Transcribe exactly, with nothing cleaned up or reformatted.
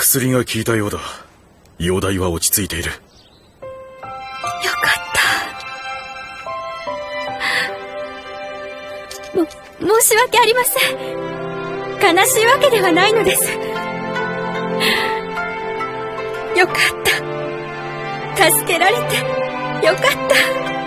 薬が効いたようだ。容体は落ち着いている。よかった。も、申し訳ありません。悲しいわけではないのです。よかった。助けられてよかった。